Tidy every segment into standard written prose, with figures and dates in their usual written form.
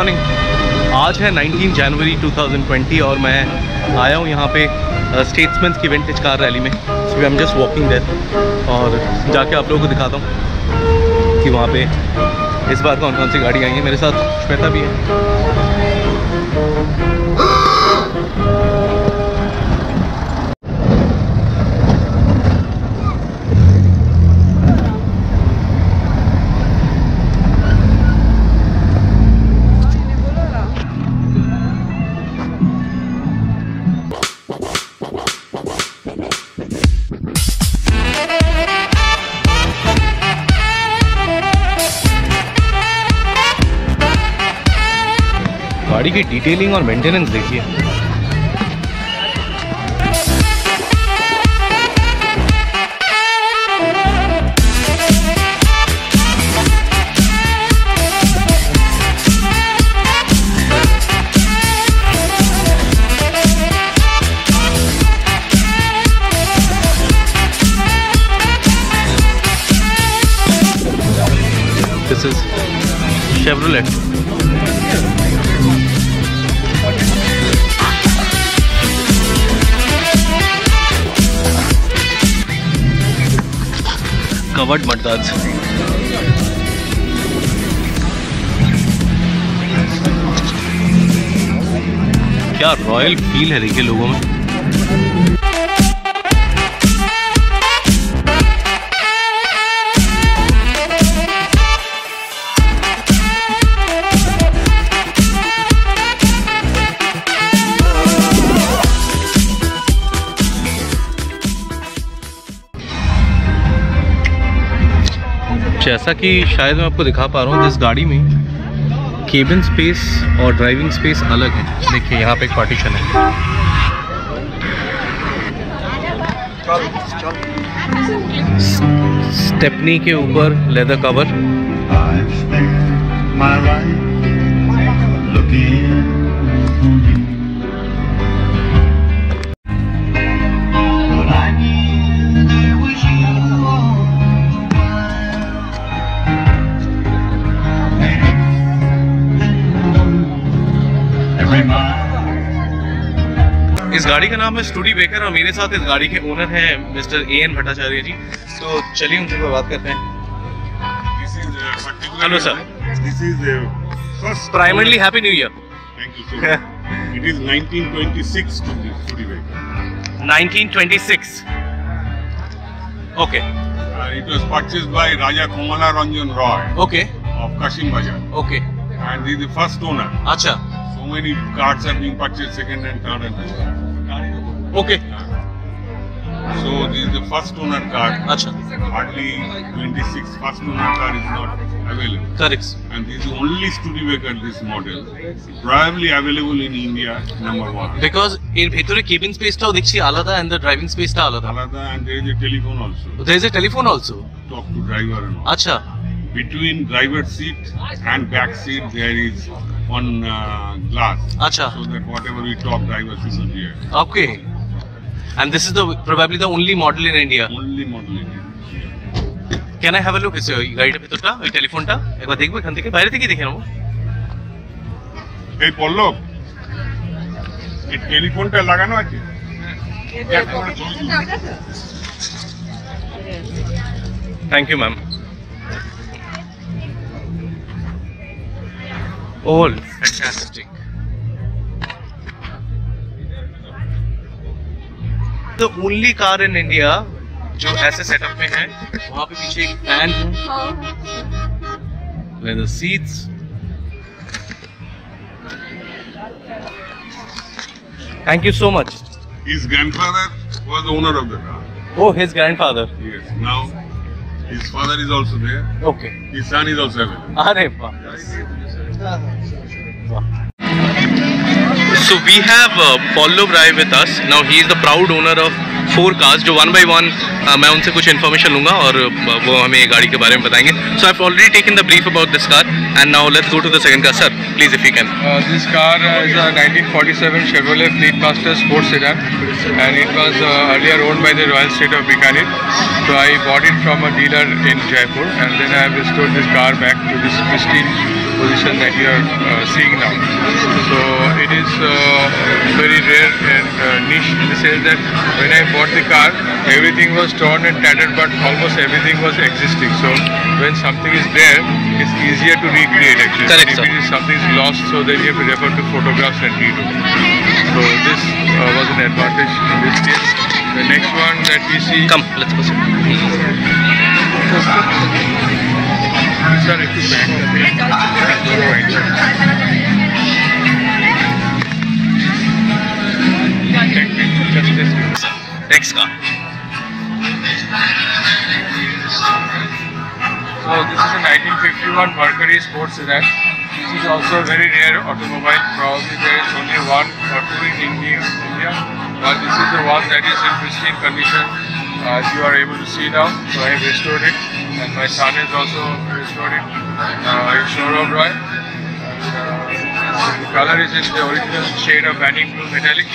Morning. आज है 19 जनवरी 2020 और मैं आया हूँ यहाँ पे स्टेट्समैन की विंटेज कार रैली में। So I am just walking there और जाके आप लोगों को दिखाता हूँ कि वहाँ पे इस बार कौन कौन सी गाड़ी आई है। मेरे साथ श्वेता भी है। गाड़ी की डिटेलिंग और मेंटेनेंस देखिए। This is Chevrolet. कवर्ड मडगाज क्या रॉयल फील है देखिए लोगों में। जैसा कि शायद मैं आपको दिखा पा रहा हूँ, जिस गाड़ी में केबिन स्पेस और ड्राइविंग स्पेस अलग है। देखिए यहाँ पे एक पार्टीशन है। स्टेपनी के ऊपर लेदर कवर, इस गाड़ी का नाम है स्टूडेबेकर और मेरे साथ इस गाड़ी के ओनर हैं mister A N Bhattacharya ji. तो चलिए उनसे बात करते हैं। Hello sir, this is primarily happy new year. Thank you so much. It is 1926 Studebaker. 1926। Okay. It was purchased by Raja Kumala Ranjan Roy. Okay. Of Kashim Bazar. Okay. And he is the first owner. अच्छा। So many cars are being purchased second and third hand. Okay. So this is the first owner car. Acha. Hardly 26 first owner car is not available. Correct. And this is only Studebaker this model. Probably available in India number one. Because in bhitore cabin space ta dekhi alada and the driving space ta alada. Alada and there is a telephone also. There is a telephone also. Talk to driver and all. Acha. Between driver seat and back seat there is one glass. Acha. So that whatever we talk, driver should not hear. Okay. And this is the probably the only model in India. Only model in India. Can I have a look? Is your guide up to ta? Telephone ta? Ek baar dekho, khan dekhe. Bahar dekhi dekhe na wo. Hey Paul Log. It telephone ta laga na ache. Thank you, ma'am. All fantastic. The only car in India जो ऐसे setup में है, वहाँ पे पीछे एक fan है, leather seats, thank you so much. His grandfather was the owner of the car. Oh, his grandfather. Yes. Now his father is also there. Okay. His son is also there. अरे वाह। So we have Paul Lovrayev with us. Now he is the proud owner of four cars. जो one by one मैं उनसे कुछ information लूँगा और वो हमें गाड़ी के बारे में बताएंगे. So I've already taken the brief about this car and now let's go to the second car. Sir, please if you can. This car is a 1947 Chevrolet Fleetmaster Sport Sedan and it was earlier owned by the Royal State of Bikaner. So I bought it from a dealer in Jaipur and then I have restored this car back to this pristine position that you are seeing now. So it is very rare and niche in the sense that when I bought the car, everything was torn and tattered, but almost everything was existing. So when something is there, it's easier to recreate actually. Correct, sir. If something is lost, so then you have to refer to photographs and redo. So this was an advantage in this case. The next one that we see. Come, let's proceed. Sorry, too bad. Next car. So this is a 1951 Mercury Sports Sedan. This is also a very rare automobile. Probably there is only one or two in India. But this is the one that is in pristine condition, as you are able to see now. So I have restored it, and my son has also restored it in showroom, right? The color is in the original shade of vanilla blue metallic.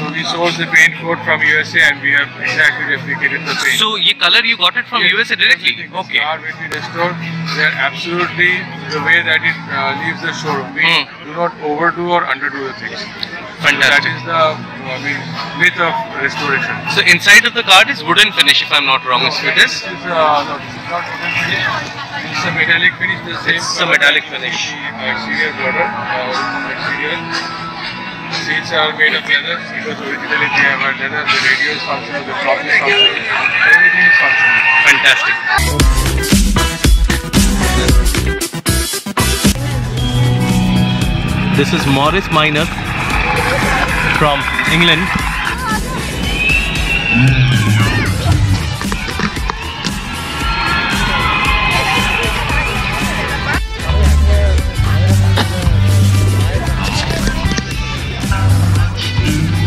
So we sourced the paint code from USA and we have exactly replicated the paint. So this color you got it from USA directly? Okay. This car will be restored. They are absolutely the way that it leaves the showroom. We do not overdo or underdo the things. Fantastic. So that is the myth of restoration. So inside of the car is wooden finish, if I am not wrong. No, it is? No, this is not wooden finish. It's a metallic finish. The same it's a metallic finish. The exterior border. Seats are made of leather because originally they have leather. The radio is functional, the clock is functional, everything is functional. Fantastic. This is Morris Minor from England.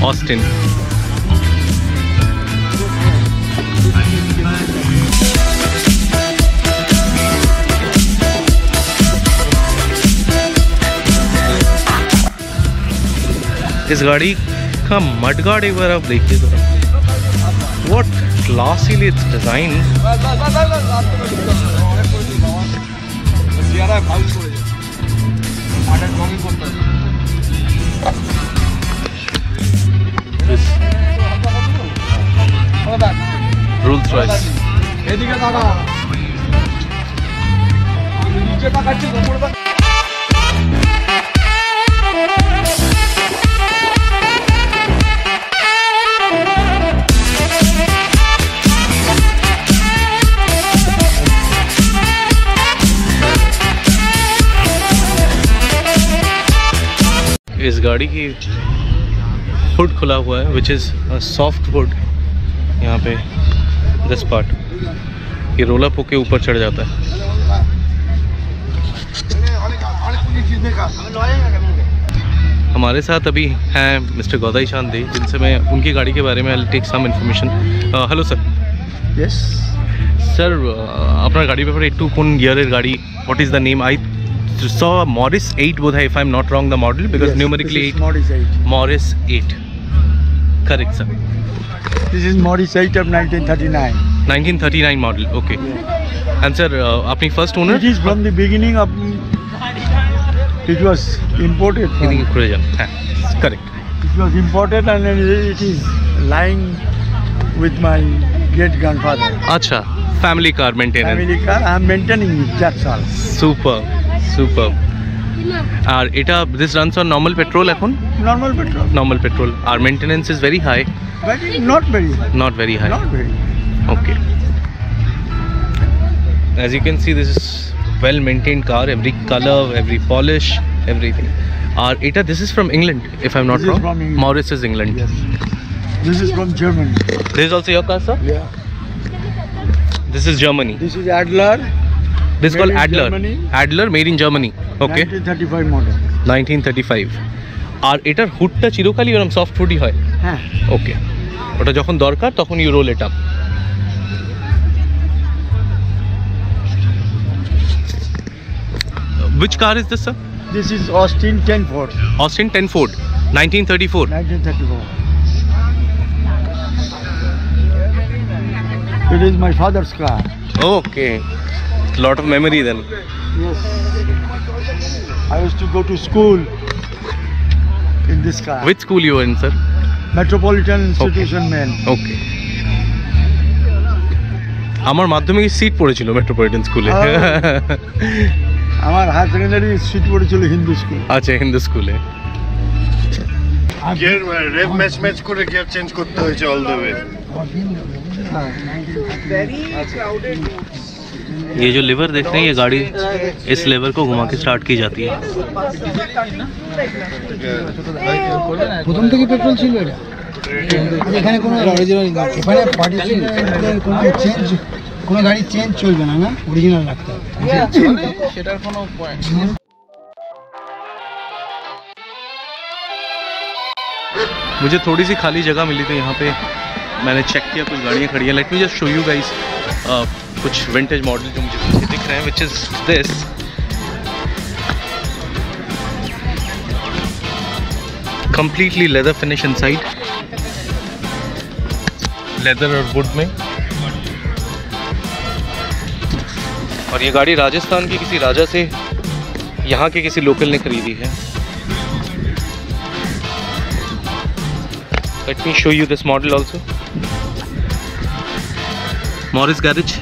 Austin. इस गाड़ी का mudguard एक बार आप देखिए तो what classy it's design. Rolls Royce. इस गाड़ी की हुड खुला हुआ है, which is a soft hood. यहाँ पे दिस पार्ट ये रोला पो के ऊपर चढ़ जाता है. हमारे साथ अभी हैं मिस्टर गौदाई शांति, जिनसे मैं उनकी गाड़ी के बारे में I take some information. Hello sir. Yes sir, अपना गाड़ी पेपर एक टू कौन ईयर गाड़ी, what is the name? I saw Morris 8 बोधा, if I am not wrong the model, because numerically Morris 8. Correct sir. This is Morris 8 of 1939. 1939 model, okay. Yeah. And sir, your first owner? It is from the beginning of... It was imported from... Correct. It was imported and it is lying with my great-grandfather. Acha, family car maintenance. Family car, I am maintaining it, that's all. Super, super. And this runs on normal petrol? Normal petrol. Normal petrol. Our maintenance is very high. But not very high. Okay. As you can see, this is well maintained car. Every color, every polish, everything. Our ETA, this is from England, if I'm not wrong. Morris is England. Yes. This is from Germany. This is also your car, sir? Yeah. This is Germany. This is Adler. This is called Adler. Germany. Adler made in Germany. Okay. 1935 model. 1935. Our ETA hoodta chirokali or soft hoodie hoy. Okay ওটা যখন দরকার তখন you roll it up. Which car is this, sir? This is Austin 10 Ford. Austin 10 Ford, 1934. 1934. It is my father's car. Okay. Lot of memory then. Yes. I used to go to school in this car. Which school you were in, sir? Metropolitan institution, man. Okay. আমার মাধ্যমিক seat পড়েছিল metropolitan স্কুলে। আমার higher secondary seat পড়েছিল Hindu school. আচ্ছা, হিন্দু স্কুলে। Gear rev match করে gear change করতে হয়েছে অল দ্য ওয়ে। ये जो लीवर देख रहे हैं, ये गाड़ी इस लीवर को घुमा के स्टार्ट की जाती है। मुझे थोड़ी सी खाली जगह मिली थी यहाँ पे, मैंने चेक किया, कुछ गाड़ियाँ खड़ी हैं। Let me just show you guys कुछ विंटेज मॉडल जो मुझे पीछे दिख रहे हैं, which is this. Completely leather finish inside, leather और वुड में। और ये गाड़ी राजस्थान की किसी राजा से, यहाँ के किसी लोकल ने खरीदी है। Let me show you this model also. Morris Garage.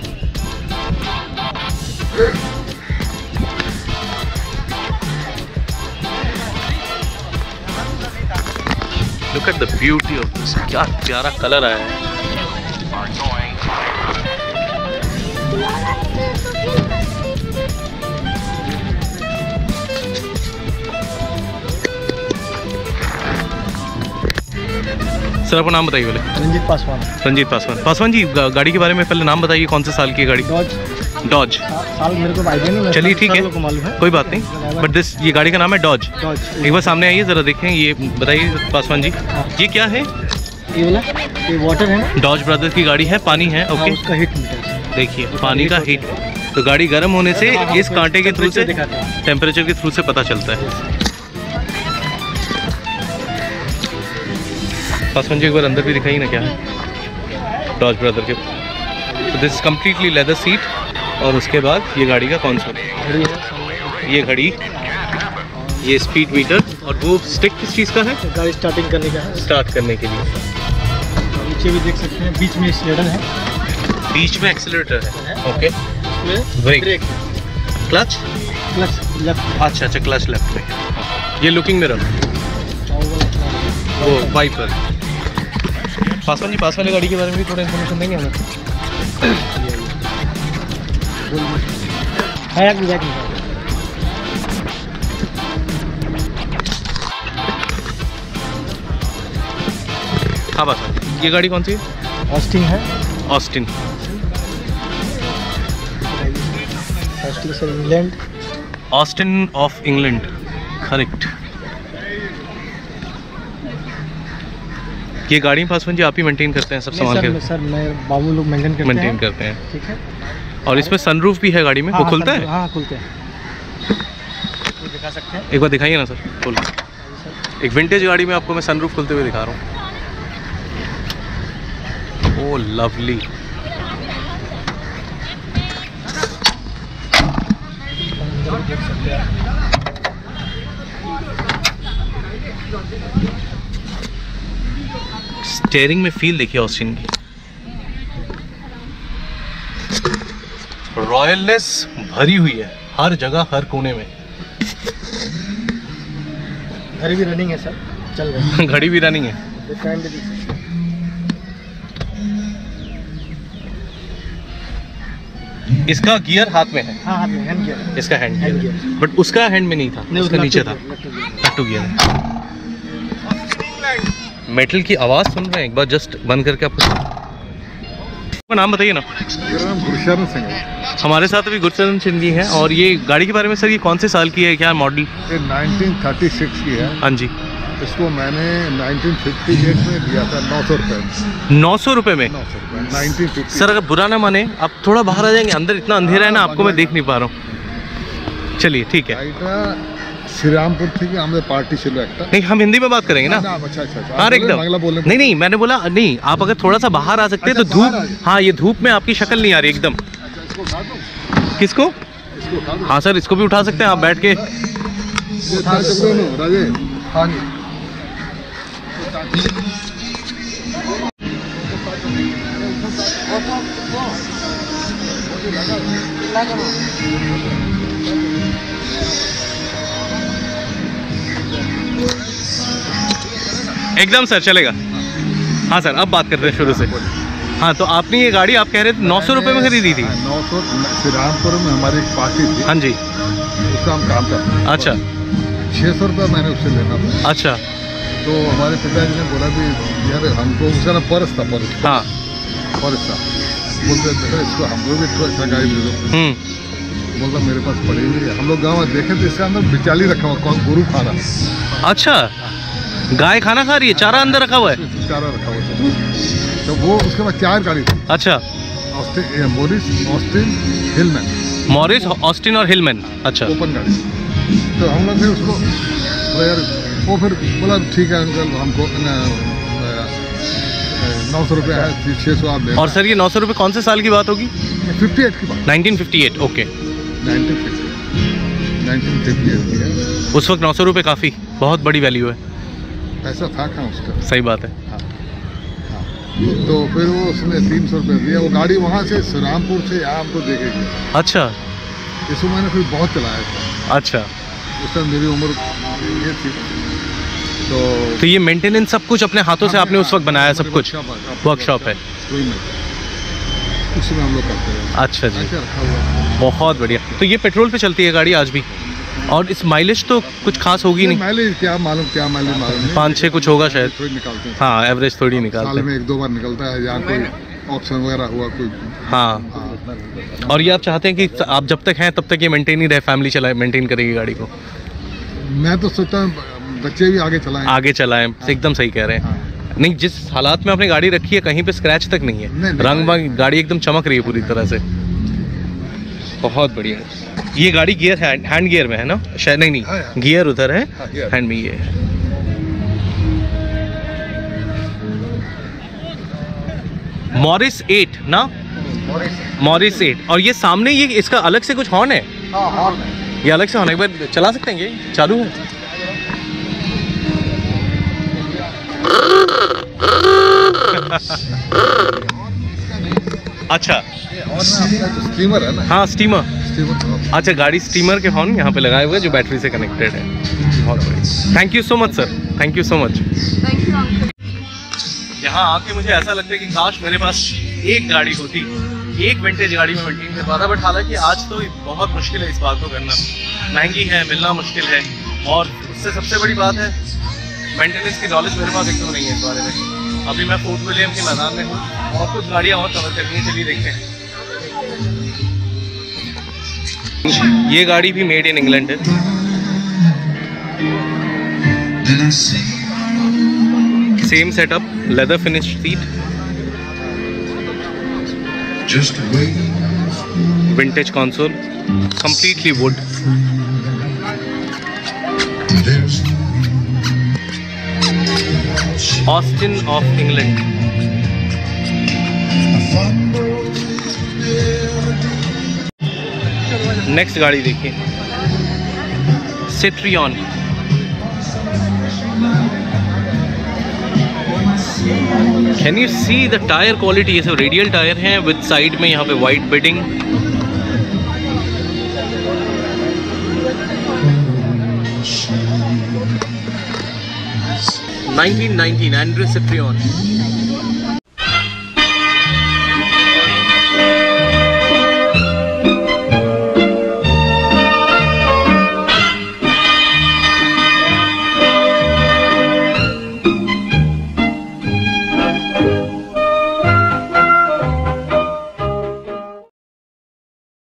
Look at the beauty of this. क्या प्यारा कलर आया है। सर, आपका नाम बताइए। बोले रंजीत पासवान। रंजीत पासवान। पासवान जी, गाड़ी के बारे में पहले नाम बताइए, कौन से साल की गाड़ी? डॉज। साल मेरे को आइडिया नहीं, चलिए ठीक है, कोई बात नहीं। बट दिस, ये गाड़ी का नाम है डॉज। एक बार सामने आइए, ज़रा देखें। ये बताइए पासवान जी, ये क्या है? ये वाटर है। डॉज ब्रदर की गाड़ी है, पानी है। ओके, उसका हीट मीटर देखिए, पानी का हीट। तो गाड़ी गर्म होने से इस कांटे के थ्रू से, टेम्परेचर के थ्रू से पता चलता है। पासवान जी, एक बार अंदर भी दिखाइए ना, क्या है डॉज ब्रदर के। तो दिस कम्प्लीटली लेदर सीट, और उसके बाद ये गाड़ी का कंसोल, ये घड़ी, ये स्पीड मीटर, और वो स्टिक किस चीज़ का है? गाड़ी स्टार्टिंग करने का है, स्टार्ट करने के लिए। नीचे भी देख सकते हैं, बीच में एक्सीलरेटर है, बीच में एक्सीलरेटर है। Okay, brake, clutch, clutch left. अच्छा अच्छा, क्लच लेफ्ट में। ये लुकिंग मिरर, वो वाइपर। पासवान जी, पास वाली गाड़ी के बारे में भी थोड़ा इन्फॉर्मेशन देंगे हमें। हाँ बस, ये गाड़ी कौन सी? ऑस्टिन है। Austin, England. Austin of England, correct. ये गाड़ी पासवान जी आप ही मेंटेन करते हैं सब सामान के? सर, मैं, बाबू लोग मेंटेन करते हैं। ठीक है। और इसमें सनरूफ भी है गाड़ी में? वो खुलता है? हाँ, खुलते हैं। दिखा सकते हैं, एक बार दिखाइए ना सर, खोल। एक विंटेज गाड़ी में आपको मैं सनरूफ खुलते हुए दिखा रहा हूँ। Oh lovely. स्टेयरिंग में फील देखिए ऑस्टिन की, रॉयलनेस भरी हुई है हर जगह, हर कोने में। घड़ी भी रनिंग है सर, चल रही। घड़ी भी रनिंग है। इसका गियर हाथ में है। हाँ, हाथ में, हैंड गियर। इसका हैंड गियर, बट उसका हैंड में नहीं था, उसका नीचे था, टू गियर है। मेटल की आवाज़ सुन रहे हैं, एक बार जस्ट बंद करके। आपको नाम बताइए ना। गुरचरण सिंह। हमारे साथ अभी गुरचरण सिंह जी हैं। और ये गाड़ी के बारे में सर, ये कौन से साल की है, क्या मॉडल? ये 1936 की है। हाँ जी, इसको मैंने 1958 में दिया था 900 रुपये में। 900 रुपये में? 1950। सर, अगर बुरा ना माने, आप थोड़ा बाहर आ जाएंगे, अंदर इतना अंधेरा है ना, आपको मैं देख नहीं पा रहा हूँ। चलिए ठीक है। श्रीरामपुर थी हमें पार्टी चलो एक्टर। नहीं, हम हिंदी में बात करेंगे ना। अच्छा अच्छा, हाँ एकदम। नहीं नहीं, मैंने बोला नहीं, आप अगर थोड़ा सा बाहर आ सकते हैं। अच्छा, तो धूप। हाँ, ये धूप में आपकी शक्ल नहीं आ रही एकदम। अच्छा, इसको किसको? हाँ सर, इसको भी उठा सकते हैं आप बैठ के। हाँ जी। एकदम सर चलेगा। हाँ सर अब बात करते हैं शुरू से। हाँ तो आपने ये गाड़ी आप कह रहे थे 900 रुपये में खरीदी थी। 900 श्रीरामपुर में हमारी एक पार्टी थी। हाँ जी उसका हम काम करते हैं। अच्छा 600 रुपये मैंने उससे लेना था। अच्छा तो हमारे पिताजी ने बोला कि यार हमको उसका ना पर्स था, पर्स। हाँ पर्स था। बोलते बेटा इसको हम लोग भी थोड़ा गाड़ी दे दो। बोलता मेरे पास पड़ी हुई है। हम लोग गाँव में देखे तो इसका अंदर बिचाली रखा हुआ गुरु खाना। अच्छा गाय खाना खा रही है, चारा अंदर रखा हुआ है। चारा रखा हुआ है तो वो उसके बाद चार गाड़ी थी। अच्छा Austin, Morris, Austin, Hillman. Morris, Austin और हिलमैन। अच्छा ओपन गाड़ी। तो हम लोग फिर उसको वो फिर बोला ठीक है अंकल हमको 900 रुपये है, 600 आप दे। और सर ये 900 रुपये कौन से साल की बात होगी? 58 की बात। 1958। ओके 1958। उस वक्त 900 रुपये काफ़ी बहुत बड़ी वैल्यू है। ऐसा था कहाँ उसका? सही बात है। हाँ हाँ तो फिर वो उसने 300 रुपये दिया। वो गाड़ी वहाँ से श्रीरामपुर से यहाँ हमको तो देखेगी। अच्छा इसको मैंने फिर बहुत चलाया था। अच्छा उस टाइम मेरी उम्र ये थी। तो ये मेंटेनेंस सब कुछ अपने हाथों से आपने उस वक्त बनाया सब कुछ? वर्कशॉप है उसमें हम लोग करते हैं। अच्छा जी बहुत बढ़िया। तो ये पेट्रोल पे चलती है गाड़ी आज भी? और इस माइलेज तो कुछ खास होगी नहीं। माइलेज क्या मालूम, क्या माइलेज मालूम 5-6 कुछ होगा शायद। निकालते हैं हाँ एवरेज थोड़ी निकालते हैं। साल में 1-2 बार निकलता है या कोई ऑप्शन वगैरह हुआ कोई। हाँ और ये आप चाहते हैं कि आप जब तक हैं तब तक ये मेंटेन ही रहे, फैमिली चलाए मेंटेन करेगी गाड़ी को। मैं तो सोचता हूँ बच्चे भी आगे चलाएँ, आगे चलाएँ। एकदम सही कह रहे हैं। नहीं जिस हालात में आपने गाड़ी रखी है कहीं पर स्क्रैच तक नहीं है, रंग बंग गाड़ी एकदम चमक रही है पूरी तरह से। बहुत बढ़िया। ये गाड़ी गियर हैंड गियर में है ना शायद? नहीं नहीं हाँ, गियर उधर है हाँ, हैंड में ये है। मॉरिस 8 ना? मॉरिस 8। और ये सामने ये इसका अलग से कुछ हॉर्न है? हाँ हॉर्न है। ये अलग से हॉर्न है। एक बार चला सकते हैं? ये चालू है। अच्छा स्टीमर है ना? हाँ स्टीमर। अच्छा गाड़ी स्टीमर के हॉर्न यहाँ पे लगाए हुए जो बैटरी से कनेक्टेड है। बहुत बढ़िया। Thank you so much sir. Thank you so much. Thank you uncle. यहाँ आके मुझे ऐसा लगता है कि काश मेरे पास एक गाड़ी होती, एक विंटेज गाड़ी में मेंटेन कर पाता। बट हालांकि आज तो बहुत मुश्किल है इस बात को करना, महंगी है, मिलना मुश्किल है। और उससे सबसे बड़ी बात है मेंटेनेंस की नॉलेज मेरे पास एकदम नहीं है इस बारे में। अभी मैं फोर्ट विलियम के मैदान में हूँ और कुछ गाड़ियाँ और कवर करनी है। चलिए देखते हैं। ये गाड़ी भी मेड इन इंग्लैंड है। Same setup, leather finish seat, vintage console, completely wood. Austin of England. Next गाड़ी देखिए Citroen. Can you see the tyre quality? ये सब रेडियल टायर हैं विद साइड में यहाँ पे white beading. Nineteen Andre Citroën.